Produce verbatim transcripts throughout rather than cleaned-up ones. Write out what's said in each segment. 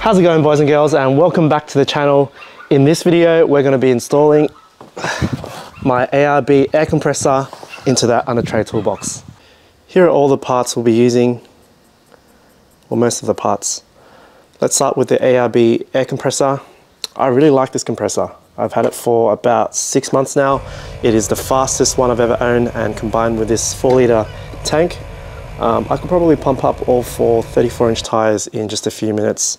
How's it going, boys and girls, and welcome back to the channel. In this video we're going to be installing my A R B air compressor into that under tray toolbox. Here are all the parts we'll be using, or most of the parts. Let's start with the A R B air compressor. I really like this compressor. I've had it for about six months now. It is the fastest one I've ever owned, and combined with this four litre tank, Um, I could probably pump up all four thirty-four inch tyres in just a few minutes.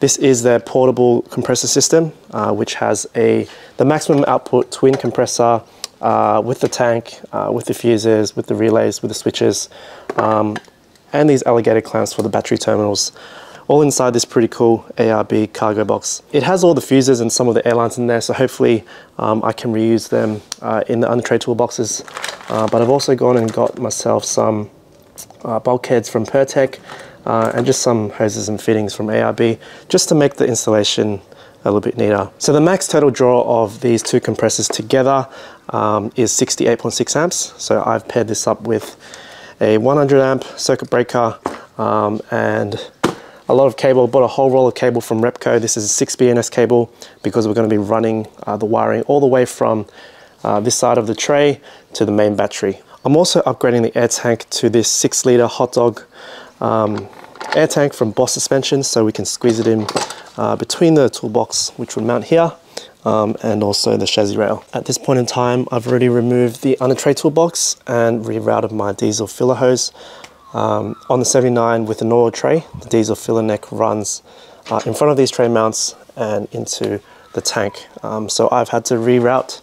This is their portable compressor system, uh, which has a the maximum output twin compressor uh, with the tank, uh, with the fuses, with the relays, with the switches, um, and these alligator clamps for the battery terminals, all inside this pretty cool A R B cargo box. It has all the fuses and some of the airlines in there, so hopefully um, I can reuse them uh, in the under tray toolboxes. Uh, but I've also gone and got myself some Uh, bulkheads from Pirtek uh, and just some hoses and fittings from A R B, just to make the installation a little bit neater. So the max total draw of these two compressors together um, is sixty-eight point six amps. So I've paired this up with a one hundred amp circuit breaker um, and a lot of cable. Bought a whole roll of cable from Repco. This is a six B and S cable because we're going to be running uh, the wiring all the way from uh, this side of the tray to the main battery. I'm also upgrading the air tank to this six litre hot dog um, air tank from Boss Suspension, so we can squeeze it in uh, between the toolbox, which would mount here, um, and also the chassis rail. At this point in time, I've already removed the under tray toolbox and rerouted my diesel filler hose. Um, on the seventy-nine with the Norweld tray, the diesel filler neck runs uh, in front of these tray mounts and into the tank. Um, so I've had to reroute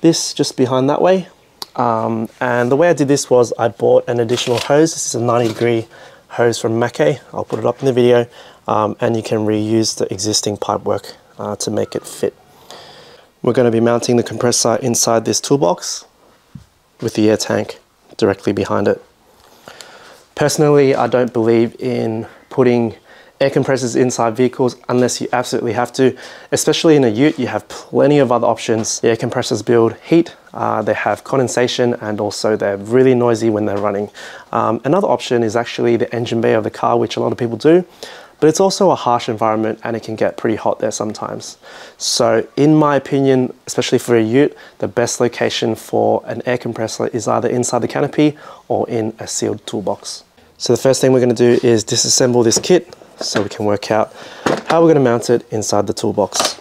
this just behind that way. Um, and the way I did this was I bought an additional hose. This is a ninety degree hose from Mackay. I'll put it up in the video, um, and you can reuse the existing pipe work uh, to make it fit. We're going to be mounting the compressor inside this toolbox with the air tank directly behind it. Personally, I don't believe in putting air compressors inside vehicles unless you absolutely have to. Especially in a ute, you have plenty of other options. The air compressors build heat, uh, they have condensation, and also they're really noisy when they're running. Um, another option is actually the engine bay of the car, which a lot of people do, but it's also a harsh environment and it can get pretty hot there sometimes. So in my opinion, especially for a ute, the best location for an air compressor is either inside the canopy or in a sealed toolbox. So the first thing we're going to do is disassemble this kit, so we can work out how we're going to mount it inside the toolbox.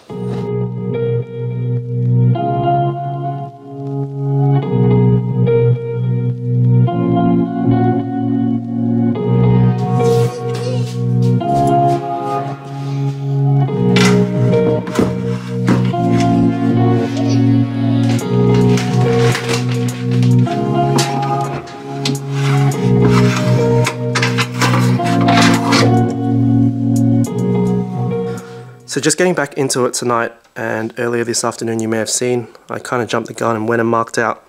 So just getting back into it tonight, and earlier this afternoon you may have seen, I kind of jumped the gun and went and marked out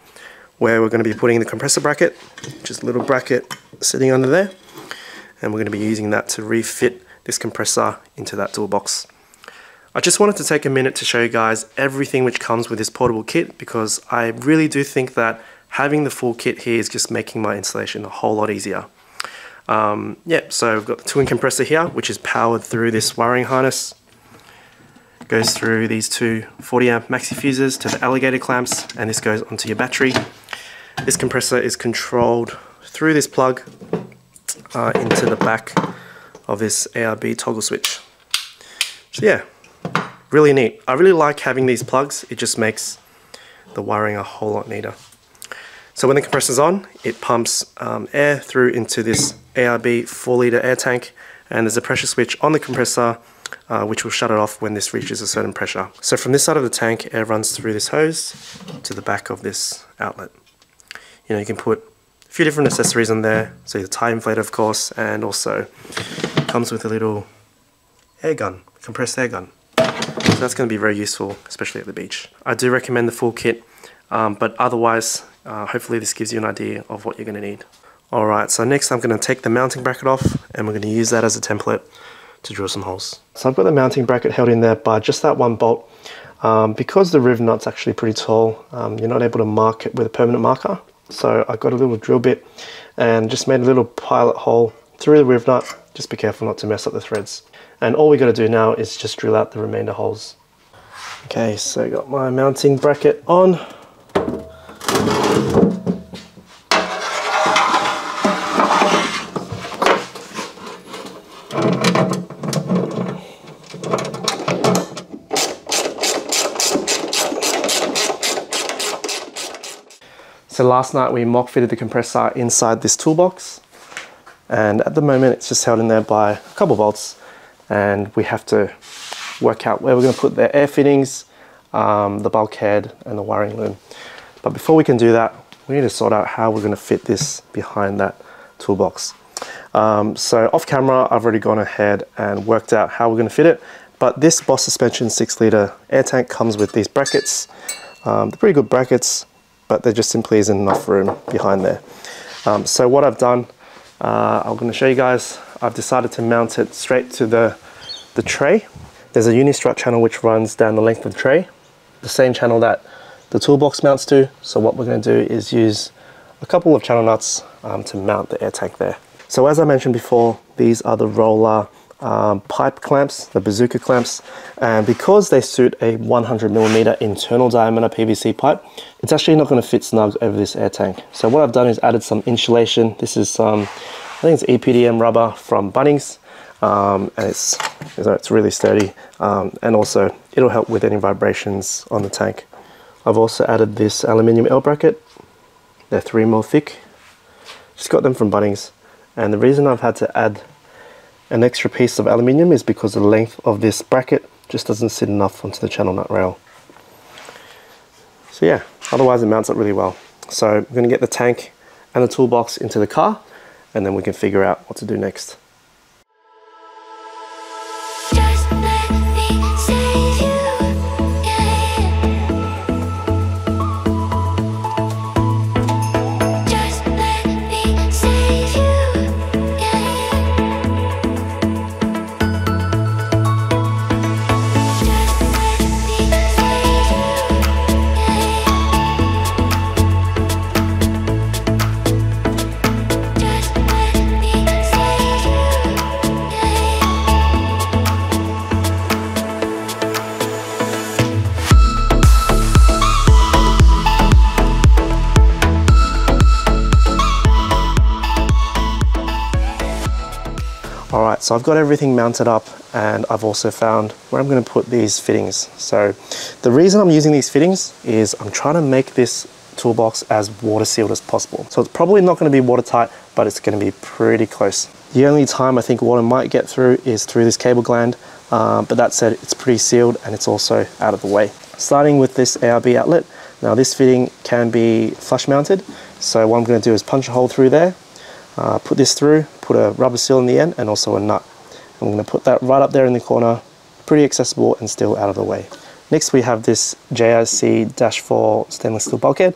where we're going to be putting the compressor bracket, just a little bracket sitting under there, and we're going to be using that to refit this compressor into that toolbox. I just wanted to take a minute to show you guys everything which comes with this portable kit, because I really do think that having the full kit here is just making my installation a whole lot easier. Um, yeah, so we've got the twin compressor here, which is powered through this wiring harness. Goes through these two forty amp maxi fuses to the alligator clamps, and this goes onto your battery. This compressor is controlled through this plug uh, into the back of this A R B toggle switch. So yeah, really neat. I really like having these plugs. It just makes the wiring a whole lot neater. So when the compressor's on, it pumps um, air through into this A R B four litre air tank, and there's a pressure switch on the compressor Uh, which will shut it off when this reaches a certain pressure. So from this side of the tank, air runs through this hose to the back of this outlet. You know, you can put a few different accessories on there. So your tie inflator, of course, and also comes with a little air gun, compressed air gun. So that's going to be very useful, especially at the beach. I do recommend the full kit, um, but otherwise, uh, hopefully this gives you an idea of what you're going to need. All right, so next I'm going to take the mounting bracket off, and we're going to use that as a template to drill some holes. So I've got the mounting bracket held in there by just that one bolt. Um, because the riv nut's actually pretty tall, um, you're not able to mark it with a permanent marker. So I got a little drill bit and just made a little pilot hole through the roof nut. Just be careful not to mess up the threads. And all we got to do now is just drill out the remainder holes. Okay, so I got my mounting bracket on. So last night we mock fitted the compressor inside this toolbox, and at the moment it's just held in there by a couple bolts, and we have to work out where we're going to put the air fittings, um, the bulkhead and the wiring loom. But before we can do that, we need to sort out how we're going to fit this behind that toolbox. Um, so off camera I've already gone ahead and worked out how we're going to fit it, but this Boss Suspension six litre air tank comes with these brackets. Um, they're pretty good brackets, but there just simply isn't enough room behind there. Um, so what I've done, uh, I'm going to show you guys, I've decided to mount it straight to the, the tray. There's a Unistrut channel which runs down the length of the tray, the same channel that the toolbox mounts to. So what we're going to do is use a couple of channel nuts um, to mount the air tank there. So as I mentioned before, these are the roller um, pipe clamps, the bazooka clamps, and because they suit a one hundred millimeter internal diameter P V C pipe, it's actually not going to fit snug over this air tank. So what I've done is added some insulation. This is some, um, I think it's E P D M rubber from Bunnings, um, and it's, it's really sturdy, um, and also it'll help with any vibrations on the tank. I've also added this aluminium L bracket. They're three mil thick. Just got them from Bunnings, and the reason I've had to add an extra piece of aluminium is because the length of this bracket just doesn't sit enough onto the channel nut rail. So yeah, otherwise it mounts up really well. So I'm going to get the tank and the toolbox into the car, and then we can figure out what to do next. Alright, so I've got everything mounted up, and I've also found where I'm going to put these fittings. So the reason I'm using these fittings is I'm trying to make this toolbox as water sealed as possible. So it's probably not going to be watertight, but it's going to be pretty close. The only time I think water might get through is through this cable gland, um, but that said, it's pretty sealed and it's also out of the way. Starting with this A R B outlet. Now this fitting can be flush mounted, so what I'm going to do is punch a hole through there, uh, put this through, put a rubber seal in the end and also a nut. I'm going to put that right up there in the corner, pretty accessible and still out of the way. Next we have this J I C four stainless steel bulkhead,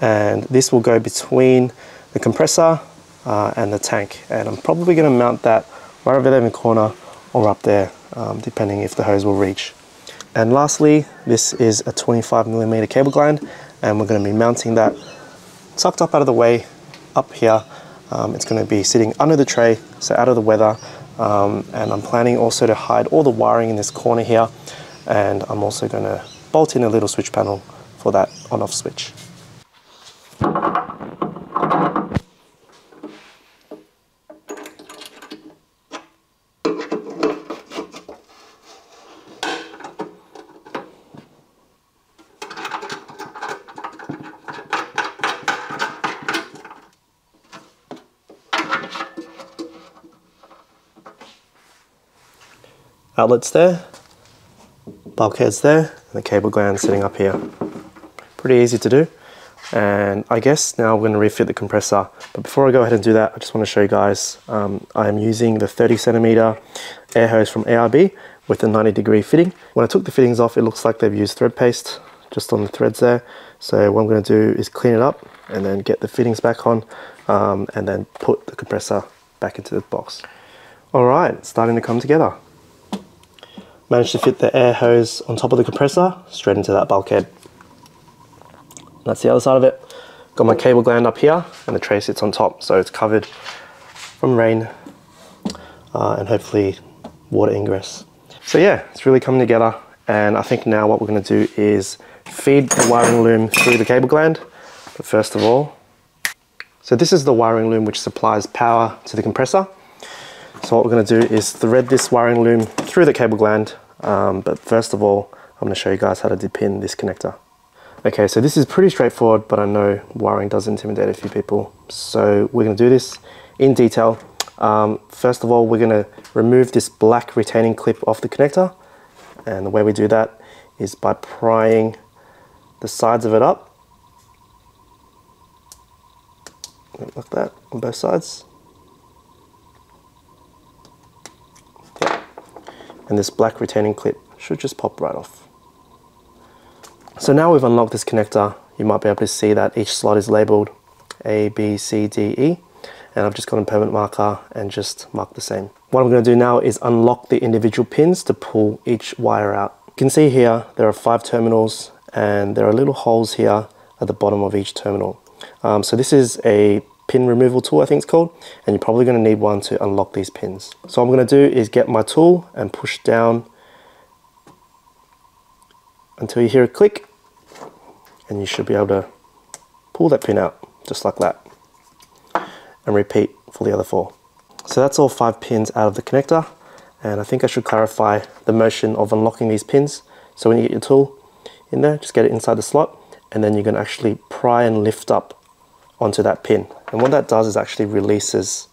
and this will go between the compressor uh, and the tank, and I'm probably going to mount that right over there in the corner or up there, um, depending if the hose will reach. And lastly, this is a twenty-five millimeter cable gland, and we're going to be mounting that tucked up out of the way up here. Um, it's going to be sitting under the tray, so out of the weather, um, and I'm planning also to hide all the wiring in this corner here, and I'm also going to bolt in a little switch panel for that on-off switch. Outlets there, bulkheads there, and the cable gland sitting up here. Pretty easy to do. And I guess now we're going to refit the compressor, but before I go ahead and do that, I just want to show you guys um, I'm using the thirty centimeter air hose from A R B with a ninety degree fitting. When I took the fittings off, it looks like they've used thread paste just on the threads there, so what I'm going to do is clean it up and then get the fittings back on, um, and then put the compressor back into the box. Alright, starting to come together. Managed to fit the air hose on top of the compressor straight into that bulkhead. That's the other side of it. Got my cable gland up here and the tray sits on top, so it's covered from rain uh, and hopefully water ingress. So yeah, it's really coming together, and I think now what we're going to do is feed the wiring loom through the cable gland. But first of all, so this is the wiring loom which supplies power to the compressor. So what we're going to do is thread this wiring loom through the cable gland, um, but first of all I'm going to show you guys how to depin this connector. Okay, so this is pretty straightforward, but I know wiring does intimidate a few people. So we're going to do this in detail. Um, first of all, we're going to remove this black retaining clip off the connector. And the way we do that is by prying the sides of it up. Like that, on both sides. Yep. And this black retaining clip should just pop right off. So now we've unlocked this connector, you might be able to see that each slot is labelled A, B, C, D, E, and I've just got a permanent marker and just marked the same. What I'm going to do now is unlock the individual pins to pull each wire out. You can see here there are five terminals and there are little holes here at the bottom of each terminal. Um, so this is a pin removal tool, I think it's called, and you're probably going to need one to unlock these pins. So what I'm going to do is get my tool and push down until you hear a click. And you should be able to pull that pin out just like that, and repeat for the other four. So that's all five pins out of the connector, and I think I should clarify the motion of unlocking these pins. So when you get your tool in there, just get it inside the slot, and then you're going to actually pry and lift up onto that pin, and what that does is actually releases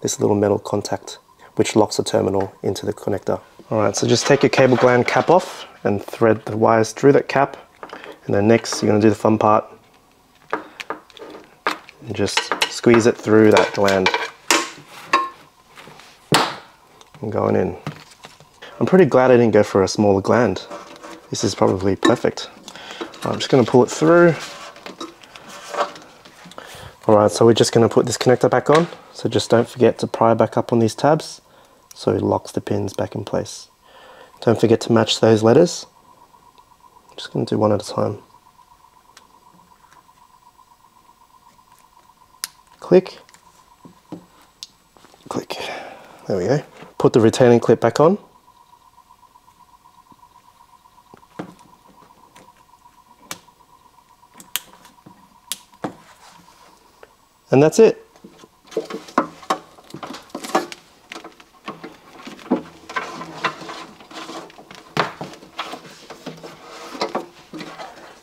this little metal contact which locks the terminal into the connector. Alright, so just take your cable gland cap off and thread the wires through that cap. And then next, you're going to do the fun part and just squeeze it through that gland. I'm going in. I'm pretty glad I didn't go for a smaller gland. This is probably perfect. I'm just going to pull it through. Alright, so we're just going to put this connector back on. So just don't forget to pry back up on these tabs so it locks the pins back in place. Don't forget to match those letters. Just going to do one at a time. Click. Click. There we go. Put the retaining clip back on. And that's it.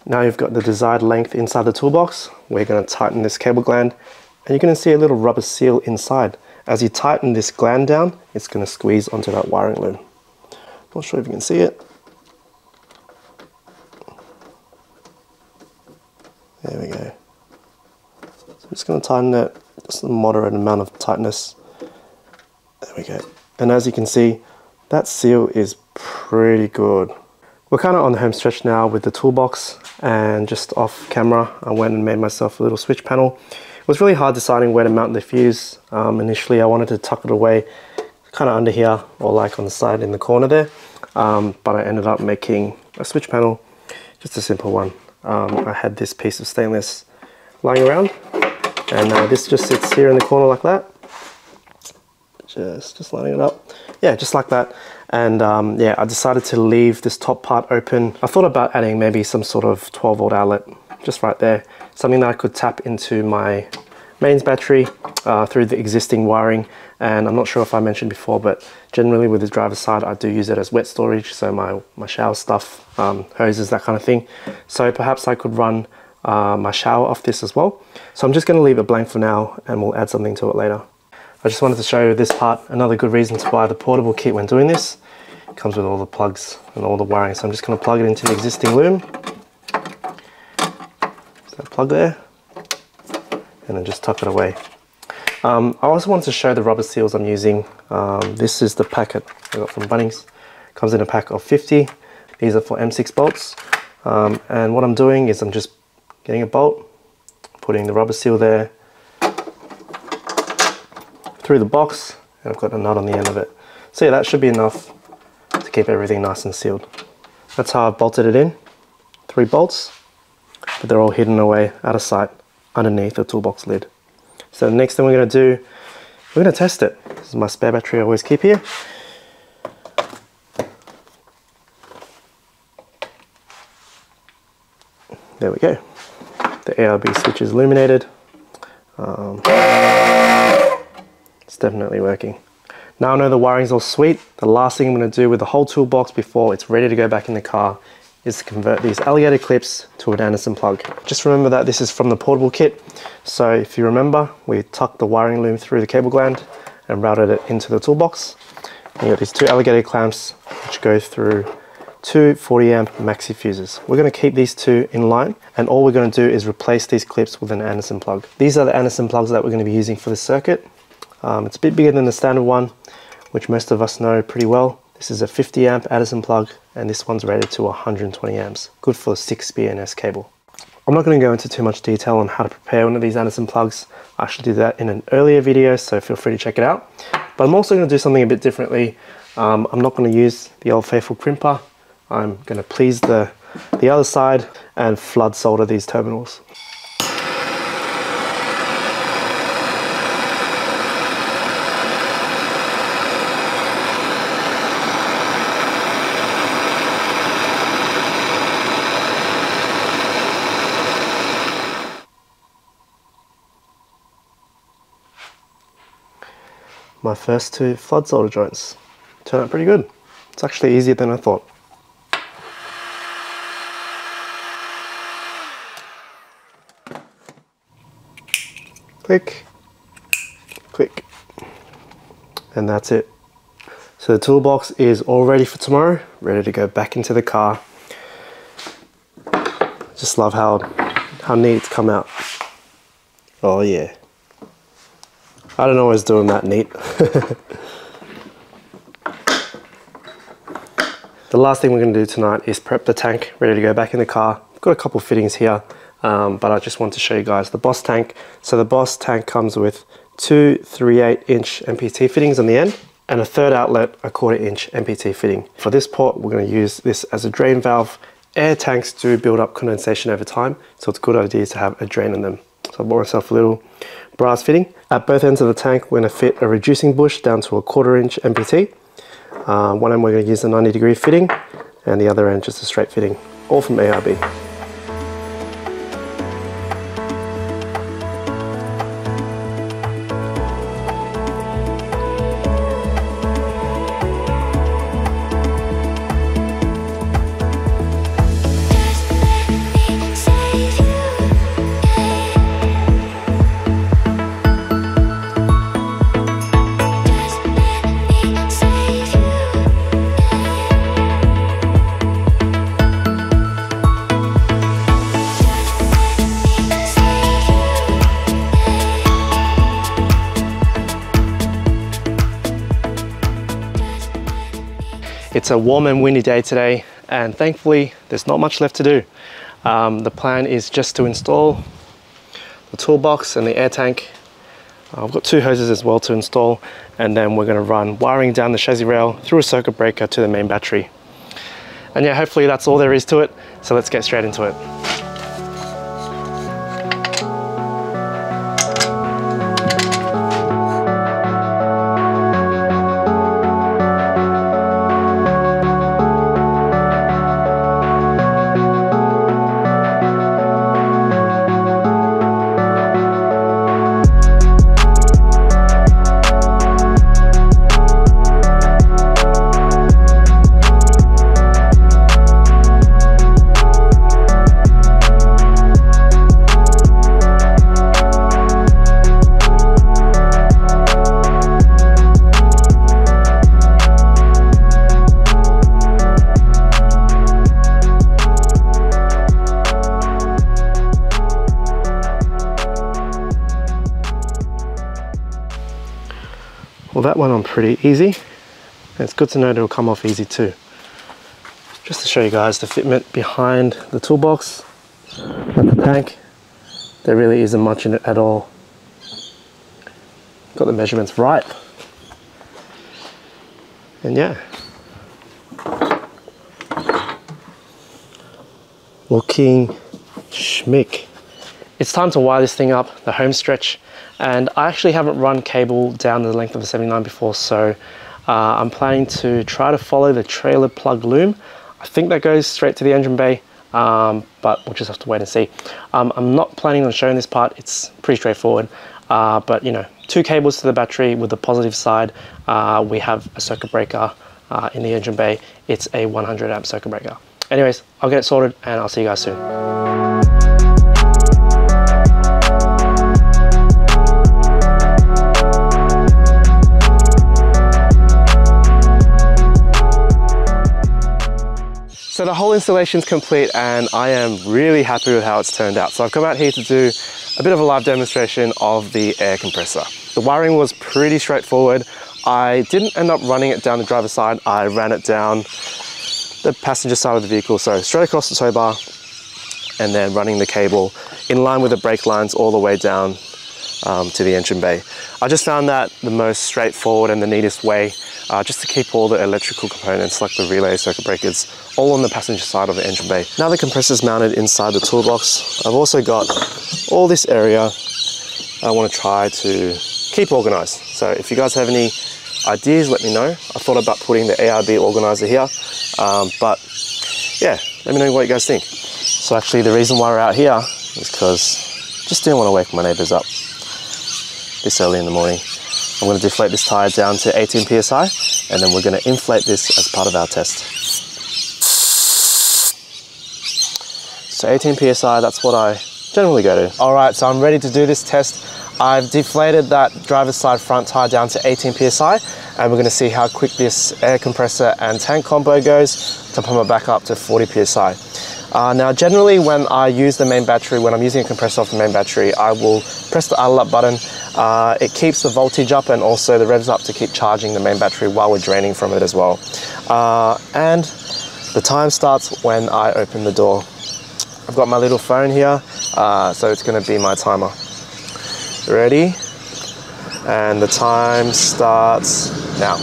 Now you've got the desired length inside the toolbox, we're going to tighten this cable gland, and you're going to see a little rubber seal inside. As you tighten this gland down, it's going to squeeze onto that wiring loom. Not sure if you can see it. There we go. So I'm just going to tighten it, just a moderate amount of tightness. There we go. And as you can see, that seal is pretty good. We're kind of on the home stretch now with the toolbox, and just off camera I went and made myself a little switch panel. It was really hard deciding where to mount the fuse. Um, initially I wanted to tuck it away kind of under here, or like on the side in the corner there, um, but I ended up making a switch panel, just a simple one. Um, I had this piece of stainless lying around, and uh, this just sits here in the corner like that. Just, just lining it up. Yeah, just like that. And um, yeah, I decided to leave this top part open. I thought about adding maybe some sort of twelve volt outlet, just right there. Something that I could tap into my mains battery uh, through the existing wiring. And I'm not sure if I mentioned before, but generally with the driver's side, I do use it as wet storage. So my, my shower stuff, um, hoses, that kind of thing. So perhaps I could run uh, my shower off this as well. So I'm just gonna leave it blank for now, and we'll add something to it later. I just wanted to show you this part, another good reason to buy the portable kit when doing this. It comes with all the plugs and all the wiring, so I'm just going to plug it into the existing loom. So plug there, and then just tuck it away. Um, I also wanted to show the rubber seals I'm using. Um, this is the packet I got from Bunnings. It comes in a pack of fifty. These are for M six bolts. Um, and what I'm doing is I'm just getting a bolt, putting the rubber seal there, through the box, and I've got a nut on the end of it. So yeah, that should be enough to keep everything nice and sealed. That's how I've bolted it in. Three bolts, but they're all hidden away out of sight underneath the toolbox lid. So the next thing we're going to do We're going to test it. This is my spare battery I always keep here. There we go. The A R B switch is illuminated. Um, it's definitely working. Now I know the wiring's all sweet. The last thing I'm going to do with the whole toolbox before it's ready to go back in the car is to convert these alligator clips to an Anderson plug. Just remember that this is from the portable kit. So if you remember, we tucked the wiring loom through the cable gland and routed it into the toolbox. You got these two alligator clamps which go through two forty amp maxi fuses. We're going to keep these two in line, and all we're going to do is replace these clips with an Anderson plug. These are the Anderson plugs that we're going to be using for this circuit. Um, it's a bit bigger than the standard one, which most of us know pretty well. This is a fifty amp Anderson plug, and this one's rated to one hundred twenty amps. Good for a six B and S cable. I'm not going to go into too much detail on how to prepare one of these Anderson plugs. I should do that in an earlier video, so feel free to check it out. But I'm also going to do something a bit differently. Um, I'm not going to use the old faithful crimper. I'm going to please the, the other side and flood solder these terminals. My first two flood solder joints turn out pretty good. It's actually easier than I thought. Click, click, and that's it. So the toolbox is all ready for tomorrow, ready to go back into the car. Just love how, how neat it's come out. Oh yeah. I don't always do them that neat. The last thing we're going to do tonight is prep the tank, ready to go back in the car. I've got a couple fittings here, um, but I just want to show you guys the Boss tank. So the Boss tank comes with two three eighths inch M P T fittings on the end and a third outlet, a quarter inch M P T fitting. For this port, we're going to use this as a drain valve. Air tanks do build up condensation over time, so it's a good idea to have a drain in them. So I bought myself a little brass fitting. At both ends of the tank, we're going to fit a reducing bush down to a quarter inch M P T. Uh, one end we're going to use a ninety degree fitting, and the other end just a straight fitting, all from A R B. It's a warm and windy day today, and thankfully there's not much left to do. Um, the plan is just to install the toolbox and the air tank. I've got two hoses as well to install, and then we're going to run wiring down the chassis rail through a circuit breaker to the main battery. And yeah, hopefully that's all there is to it, so let's get straight into it. Well, that went on pretty easy, and it's good to know that it'll come off easy too. Just to show you guys the fitment behind the toolbox and the tank, there really isn't much in it at all. Got the measurements right. And yeah. Looking schmick. It's time to wire this thing up, the home stretch. And I actually haven't run cable down the length of a seventy-nine before, so uh, I'm planning to try to follow the trailer plug loom. I think that goes straight to the engine bay, um, but we'll just have to wait and see. Um, I'm not planning on showing this part, it's pretty straightforward, uh, but you know, two cables to the battery with the positive side. Uh, we have a circuit breaker uh, in the engine bay. It's a one hundred amp circuit breaker. Anyways, I'll get it sorted and I'll see you guys soon. So the whole installation's complete and I am really happy with how it's turned out. So I've come out here to do a bit of a live demonstration of the air compressor. The wiring was pretty straightforward. I didn't end up running it down the driver's side. I ran it down the passenger side of the vehicle. So straight across the tow bar and then running the cable in line with the brake lines all the way down um, to the engine bay. I just found that the most straightforward and the neatest way Uh, just to keep all the electrical components like the relay, circuit breakers, all on the passenger side of the engine bay. Now the compressor's mounted inside the toolbox, I've also got all this area I want to try to keep organized. So if you guys have any ideas, let me know. I thought about putting the A R B organizer here, um, but yeah, let me know what you guys think. So actually the reason why we're out here is because I just didn't want to wake my neighbors up this early in the morning. I'm going to deflate this tyre down to eighteen P S I and then we're going to inflate this as part of our test. So eighteen P S I, that's what I generally go to. Alright, so I'm ready to do this test. I've deflated that driver's side front tyre down to eighteen P S I and we're going to see how quick this air compressor and tank combo goes to pump it back up to forty P S I. Uh, now generally when I use the main battery, when I'm using a compressor off the main battery, I will press the idle up button. Uh, it keeps the voltage up and also the revs up to keep charging the main battery while we're draining from it as well. Uh, and the time starts when I open the door. I've got my little phone here, uh, so it's going to be my timer. Ready? And the time starts now.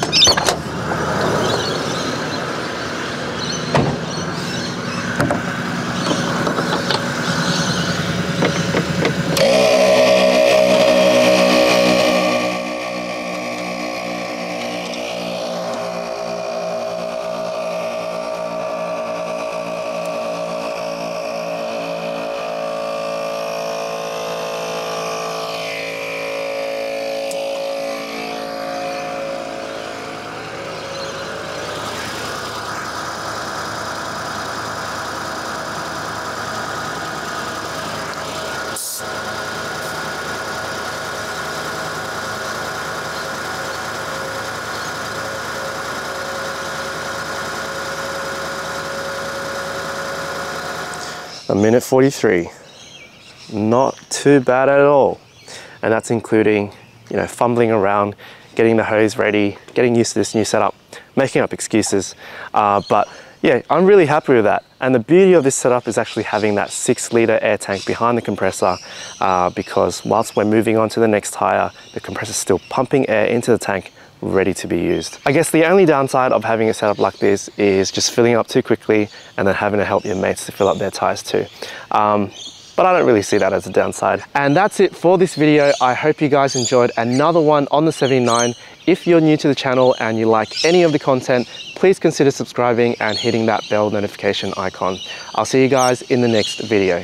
A minute forty-three, not too bad at all. And that's including, you know, fumbling around, getting the hose ready, getting used to this new setup, making up excuses. Uh, but yeah, I'm really happy with that. And the beauty of this setup is actually having that six litre air tank behind the compressor, uh, because whilst we're moving on to the next tyre, the compressor's still pumping air into the tank, ready to be used. I guess the only downside of having it set up like this is just filling up too quickly and then having to help your mates to fill up their tires too. Um, but I don't really see that as a downside. And that's it for this video. I hope you guys enjoyed another one on the seventy-nine. If you're new to the channel and you like any of the content, please consider subscribing and hitting that bell notification icon. I'll see you guys in the next video.